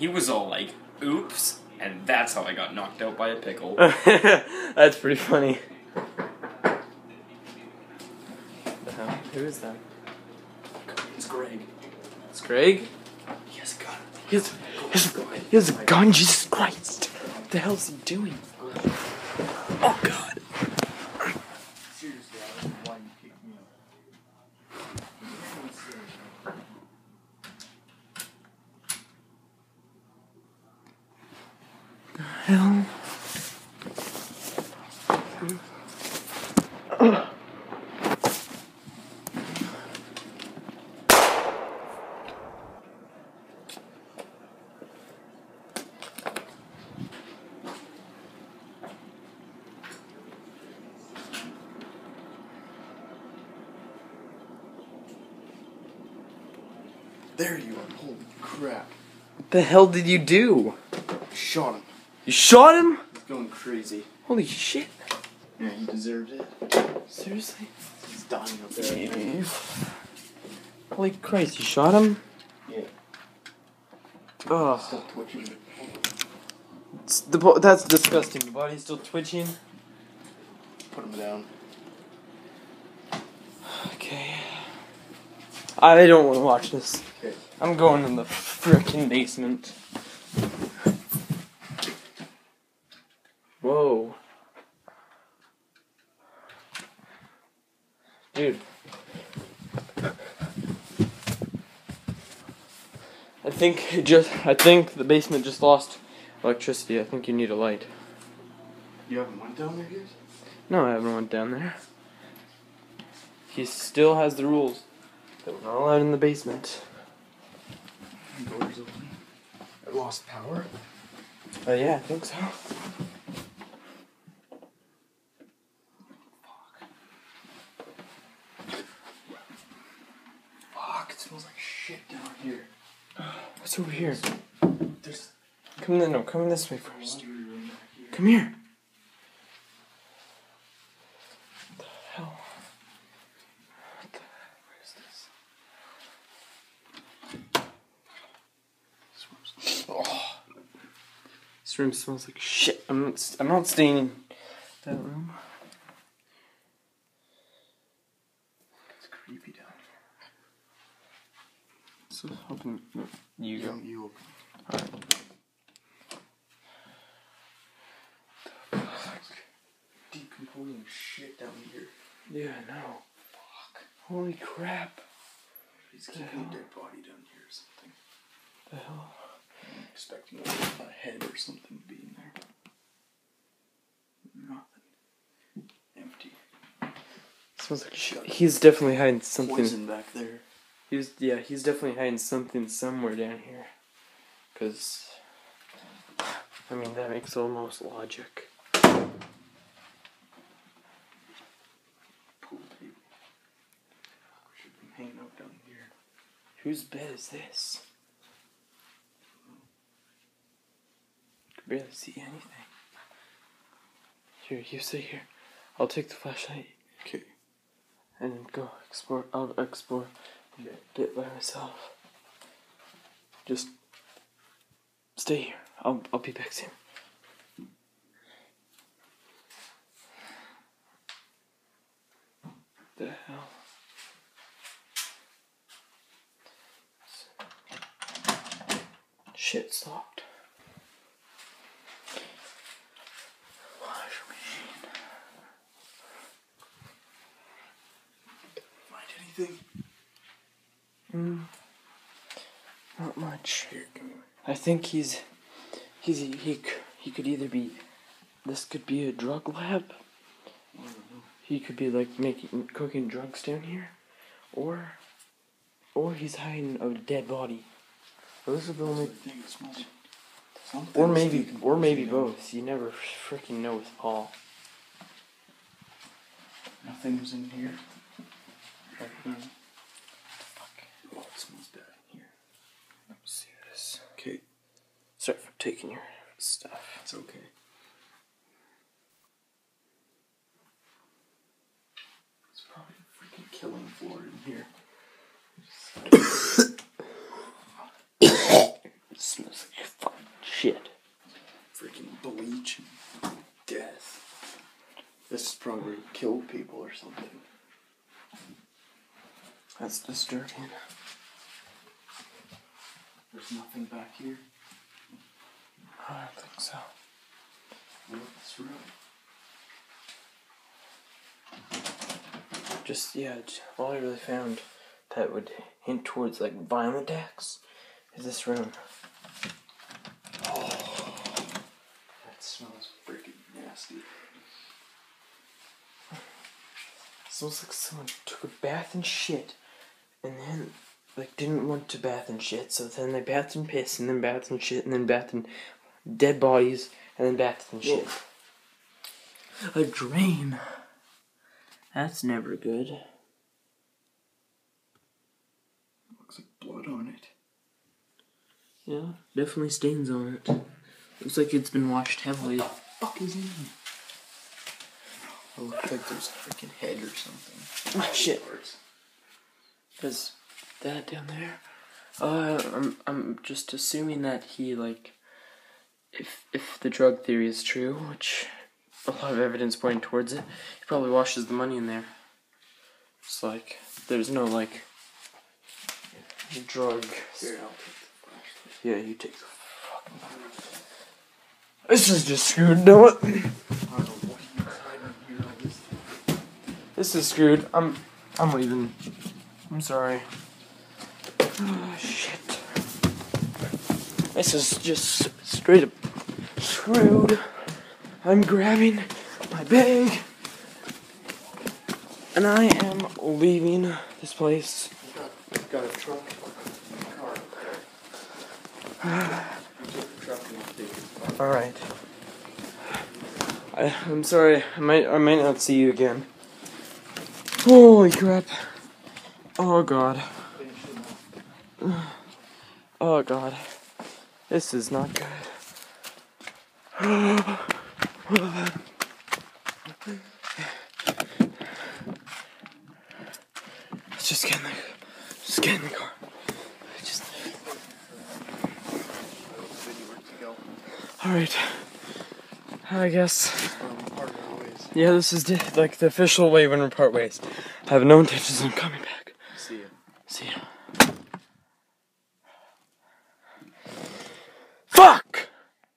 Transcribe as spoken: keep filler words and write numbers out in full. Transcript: he was all like, oops, and that's how I got knocked out by a pickle. That's pretty funny. The hell? Who is that? It's Greg. It's Greg? He has a gun. He has, he has, he has a gun, Jesus Christ. What the hell is he doing? Oh, God. Seriously, I don't know why you kicked me out. The hell? There you are, holy crap. What the hell did you do? I shot him. You shot him? He's going crazy. Holy shit. Yeah, he deserved it. Seriously? He's dying up there. Yeah. Holy Christ, you shot him? Yeah. Oh. Stop twitching. It's the bo that's disgusting. The body's still twitching. Put him down. Okay. I don't want to watch this. Okay. I'm going in the frickin' basement. Whoa. Dude. I think it just, I think the basement just lost electricity. I think you need a light. You haven't went down there yet? No, I haven't went down there. He still has the rules. That we're not allowed in the basement. Doors open. I lost power. Oh uh, yeah, I think so. Fuck. Fuck! It smells like shit down here. What's over here? There's. Come in. No, come in this way first. Come here. This room smells like shit. I'm not, I'm not staying in that room. It's creepy down here. So open. No, you yeah, go. You open. Alright. The fuck? Decomposing shit down here. Yeah, I know. Fuck. Holy crap. He's keeping a dead body down here or something. The hell? I'm expecting a head or something to be in there. Nothing. Empty. Smells like shit. He's definitely hiding something. Poison back there. He was, yeah, he's definitely hiding something somewhere down here. Because, I mean, that makes almost logic. Pool table. We should be hanging out down here. Whose bed is this? Barely see anything. Here, you sit here. I'll take the flashlight. Okay. And go explore. I'll explore a bit by myself. Just stay here. I'll I'll be back soon. The hell. Shit stopped. Mm, not much. Here, I think he's he's he he could either be this could be a drug lab. He could be like making cooking drugs down here, or or he's hiding a dead body. Those are the only things. Or maybe or maybe both. You never freaking know with Paul. Nothing's in here. Right here. What the fuck? Oh, it smells bad in here. I'm serious. Okay. Sorry for taking your stuff. It's okay. It's probably a freaking killing floor in here. It smells like shit. Freaking bleach. Death. This probably killed people or something. That's disturbing. There's nothing back here? I don't think so. Look at this room. Just, yeah, all I really found that would hint towards, like, violent acts is this room. Oh, that smells freaking nasty. It smells like someone took a bath and shit, and then... like, didn't want to bath and shit, so then they bathed in piss, and then bathed in shit, and then bathed in dead bodies, and then bathed in shit. Whoa. A drain. That's never good. Looks like blood on it. Yeah, definitely stains on it. Looks like it's been washed heavily. What the fuck is in here? It looks like there's a freaking head or something. Oh, shit. Because... that down there. Uh, I'm I'm just assuming that he, like, if if the drug theory is true, which a lot of evidence pointing towards it, he probably washes the money in there. It's like there's no like drug. Here, I'll take the flashlight. Yeah, you take the fucking flashlight. This is just screwed, no it. I don't know what you're hiding here on this thing. This is screwed. I'm I'm leaving. I'm sorry. Oh, shit. This is just straight up screwed. I'm grabbing my bag and I am leaving this place. Got, got a truck, a car. All right. I, I'm sorry. I might I might not see you again. Holy crap! Oh god. Oh god, this is not good. Let's just get in the, just get in the car. Just. All right, I guess. Yeah, this is like the official way when we part ways. I have no intentions of coming back. See ya. See ya.